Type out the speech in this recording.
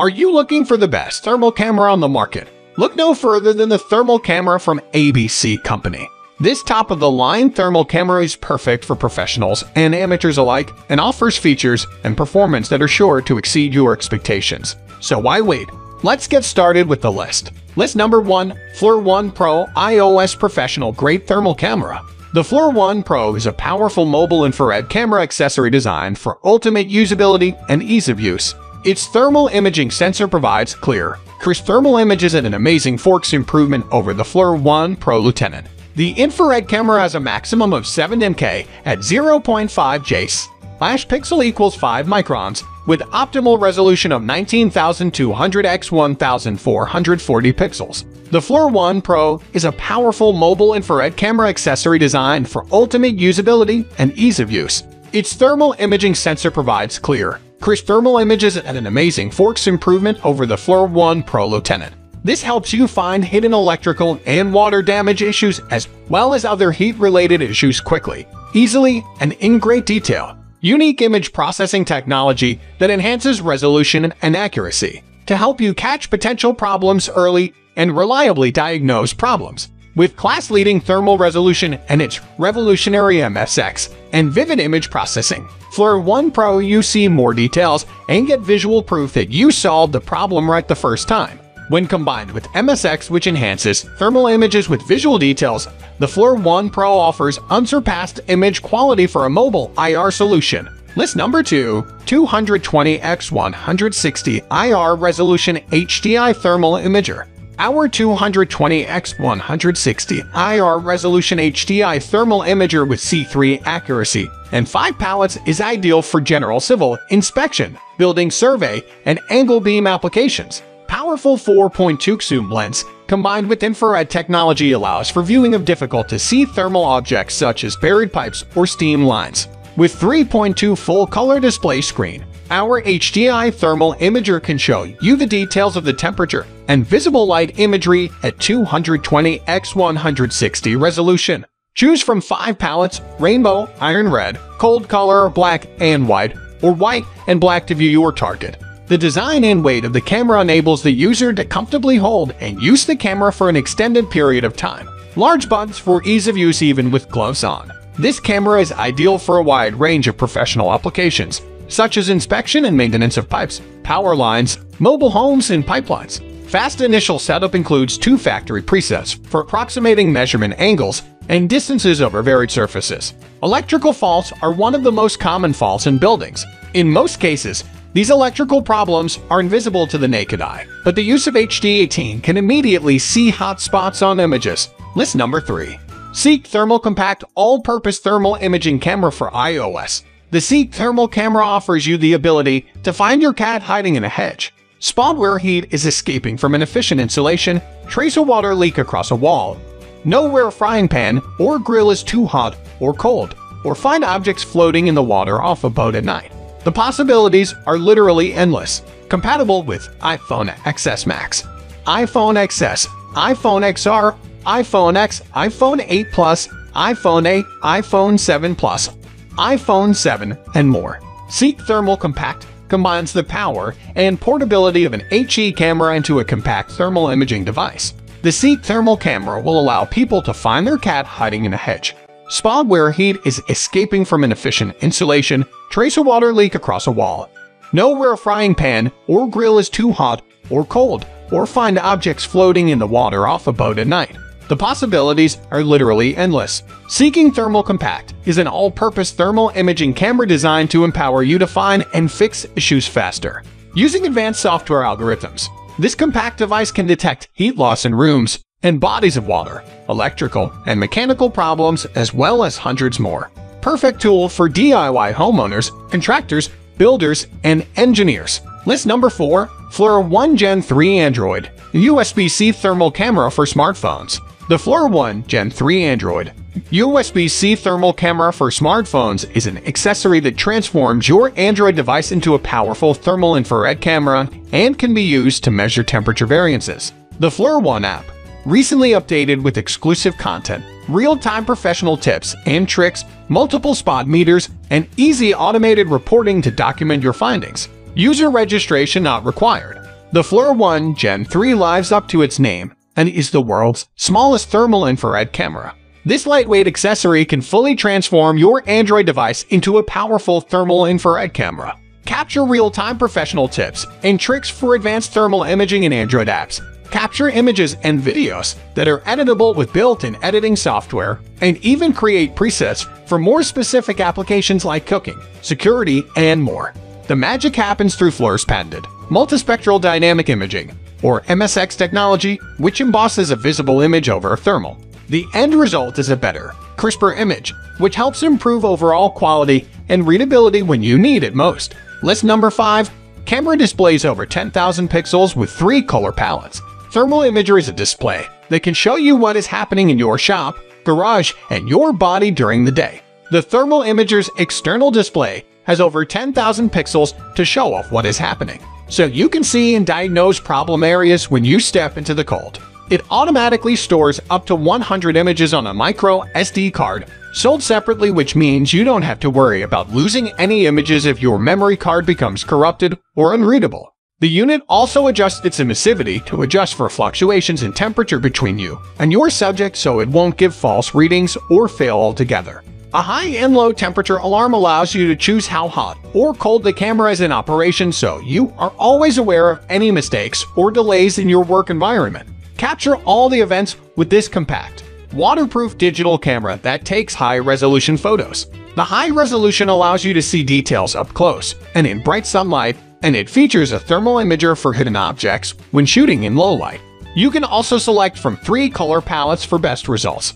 Are you looking for the best thermal camera on the market? Look no further than the thermal camera from ABC Company. This top-of-the-line thermal camera is perfect for professionals and amateurs alike and offers features and performance that are sure to exceed your expectations. So why wait? Let's get started with the list. List number 1. FLIR ONE PRO iOS Professional Grade Thermal Camera. The FLIR ONE PRO is a powerful mobile infrared camera accessory designed for ultimate usability and ease of use. Its thermal imaging sensor provides clear, crisp thermal images at an amazing 4x improvement over the FLIR ONE PRO Lieutenant. The infrared camera has a maximum of 7 mK at 0.5 J/s. Flash pixel equals 5 microns, with optimal resolution of 19,200 x 1,440 pixels. The FLIR ONE PRO is a powerful mobile infrared camera accessory designed for ultimate usability and ease of use. Its thermal imaging sensor provides clear, crisp thermal images at an amazing 4x improvement over the FLIR ONE PRO Lieutenant. This helps you find hidden electrical and water damage issues as well as other heat-related issues quickly, easily, and in great detail. Unique image processing technology that enhances resolution and accuracy to help you catch potential problems early and reliably diagnose problems. With class-leading thermal resolution and its revolutionary MSX and vivid image processing, FLIR ONE PRO you see more details and get visual proof that you solved the problem right the first time. When combined with MSX, which enhances thermal images with visual details, the FLIR ONE PRO offers unsurpassed image quality for a mobile IR solution. List number 2. 220x160 IR Resolution HDI Thermal Imager. Our 220x160 IR Resolution HDI Thermal Imager with C3 accuracy and 5 palettes is ideal for general civil inspection, building survey, and angle beam applications. Powerful 4.2x zoom lens combined with infrared technology allows for viewing of difficult-to-see thermal objects such as buried pipes or steam lines. With 3.2 full-color display screen, our HDI thermal imager can show you the details of the temperature and visible light imagery at 220x160 resolution. Choose from 5 palettes, rainbow, iron red, cold color, black and white, or white and black to view your target. The design and weight of the camera enables the user to comfortably hold and use the camera for an extended period of time. Large buttons for ease of use even with gloves on. This camera is ideal for a wide range of professional applications, such as inspection and maintenance of pipes, power lines, mobile homes, and pipelines. Fast initial setup includes 2 factory presets for approximating measurement angles and distances over varied surfaces. Electrical faults are one of the most common faults in buildings. In most cases, these electrical problems are invisible to the naked eye, but the use of HD18 can immediately see hot spots on images. List number 3. Seek Thermal Compact All-Purpose Thermal Imaging Camera for iOS. The Seek Thermal Camera offers you the ability to find your cat hiding in a hedge, spot where heat is escaping from inefficient insulation, trace a water leak across a wall, know where a frying pan or grill is too hot or cold, or find objects floating in the water off a boat at night. The possibilities are literally endless. Compatible with iPhone XS Max, iPhone XS, iPhone XR, iPhone X, iPhone 8 Plus, iPhone 8, iPhone 7 Plus, iPhone 7, and more. Seek Thermal Compact combines the power and portability of an HE camera into a compact thermal imaging device. The Seek Thermal Camera will allow people to find their cat hiding in a hedge, spot where heat is escaping from inefficient insulation, trace a water leak across a wall, know where a frying pan or grill is too hot or cold, or find objects floating in the water off a boat at night. The possibilities are literally endless. Seeking Thermal Compact is an all-purpose thermal imaging camera designed to empower you to find and fix issues faster. Using advanced software algorithms, this compact device can detect heat loss in rooms and bodies of water, electrical and mechanical problems, as well as hundreds more. Perfect tool for DIY homeowners, contractors, builders, and engineers. List number 4. FLIR ONE Gen 3 Android USB-C Thermal Camera for Smartphones. The FLIR ONE Gen 3 Android USB-C Thermal Camera for Smartphones is an accessory that transforms your Android device into a powerful thermal infrared camera and can be used to measure temperature variances. The FLIR ONE app, recently updated with exclusive content, real-time professional tips and tricks, multiple spot meters, and easy automated reporting to document your findings. User registration not required. The FLIR ONE Gen 3 lives up to its name and is the world's smallest thermal infrared camera. This lightweight accessory can fully transform your Android device into a powerful thermal infrared camera. Capture real-time professional tips and tricks for advanced thermal imaging in Android apps. Capture images and videos that are editable with built-in editing software, and even create presets for more specific applications like cooking, security, and more. The magic happens through FLIR's patented multispectral dynamic imaging, or MSX technology, which embosses a visible image over a thermal. The end result is a better, crisper image, which helps improve overall quality and readability when you need it most. List number 5. Camera displays over 10,000 pixels with 3 color palettes. Thermal imager is a display that can show you what is happening in your shop, garage, and your body during the day. The thermal imager's external display has over 10,000 pixels to show off what is happening, so you can see and diagnose problem areas when you step into the cold. It automatically stores up to 100 images on a micro SD card, sold separately, which means you don't have to worry about losing any images if your memory card becomes corrupted or unreadable. The unit also adjusts its emissivity to adjust for fluctuations in temperature between you and your subject so it won't give false readings or fail altogether. A high and low temperature alarm allows you to choose how hot or cold the camera is in operation so you are always aware of any mistakes or delays in your work environment. Capture all the events with this compact, waterproof digital camera that takes high-resolution photos. The high resolution allows you to see details up close and in bright sunlight, and it features a thermal imager for hidden objects when shooting in low light. You can also select from 3 color palettes for best results.